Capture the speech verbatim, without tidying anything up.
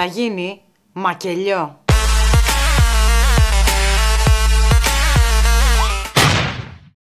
θα γίνει μακελιό.